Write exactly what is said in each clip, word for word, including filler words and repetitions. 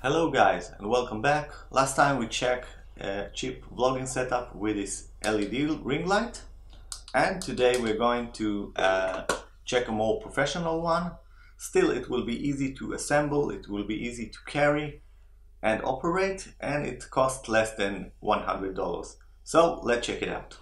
Hello guys and welcome back. Last time we checked a cheap vlogging setup with this L E D ring light, and today we're going to uh, check a more professional one. Still, it will be easy to assemble, it will be easy to carry and operate, and it costs less than one hundred dollars. So let's check it out.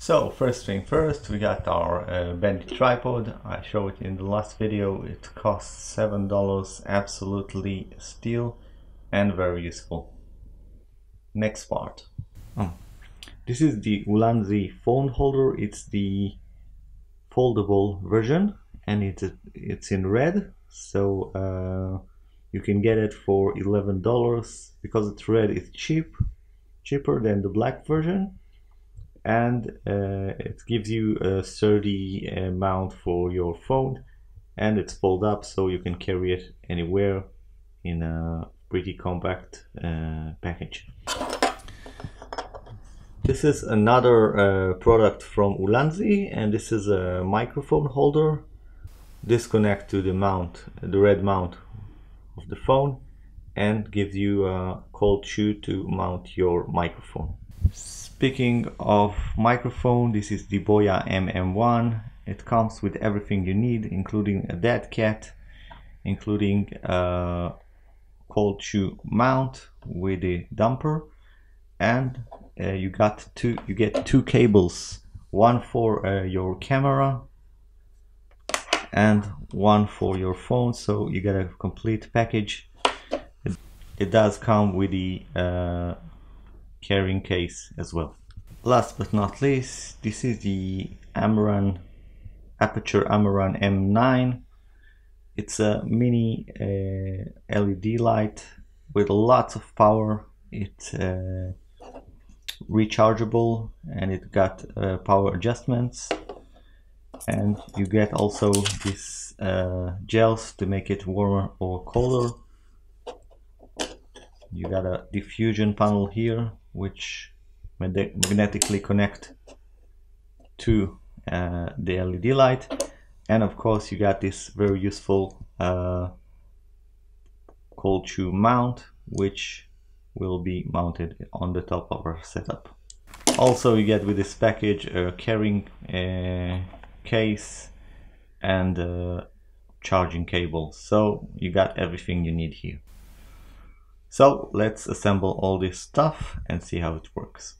So first thing first, we got our uh, Bandit tripod. I showed it in the last video. It costs seven dollars, absolutely steel and very useful. Next part. Oh. This is the Ulanzi phone holder. It's the foldable version, and it's, it's in red. So uh, you can get it for eleven dollars. Because it's red, it's cheap, cheaper than the black version. And uh, it gives you a sturdy uh, mount for your phone, and it's fold up so you can carry it anywhere in a pretty compact uh, package. This is another uh, product from Ulanzi, and this is a microphone holder. This connects to the mount, the red mount of the phone, and gives you a cold shoe to mount your microphone. Speaking of microphone, this is the Boya M M one. It comes with everything you need, including a dead cat, including a cold shoe mount with a damper, and uh, you got two. You get two cables, one for uh, your camera and one for your phone. So you get a complete package. It, it does come with the uh, carrying case as well. Last but not least, this is the Amaran Aputure Amaran M nine. It's a mini uh, L E D light with lots of power. It's uh, rechargeable, and it got uh, power adjustments, and you get also these uh, gels to make it warmer or colder. You got a diffusion panel here, which magnetically connect to uh, the L E D light, and of course you got this very useful uh, cold shoe mount, which will be mounted on the top of our setup. Also, you get with this package a carrying uh, case and a charging cable, so you got everything you need here. So let's assemble all this stuff and see how it works.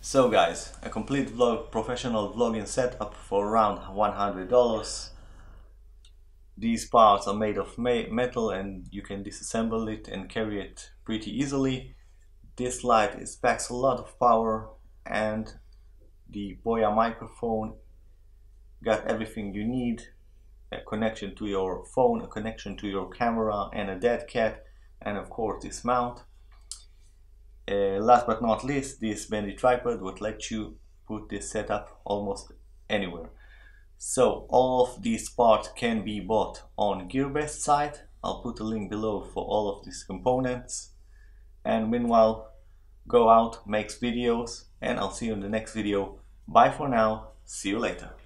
So guys, a complete vlog, professional vlogging setup for around one hundred dollars. These parts are made of metal, and you can disassemble it and carry it pretty easily. This light is packs a lot of power, and the Boya microphone got everything you need. A connection to your phone, a connection to your camera, and a dead cat, and of course this mount. Uh, last but not least, this Bandit tripod would let you put this setup almost anywhere. So all of these parts can be bought on Gearbest site. I'll put a link below for all of these components. And meanwhile, go out, make videos, and I'll see you in the next video. Bye for now, see you later.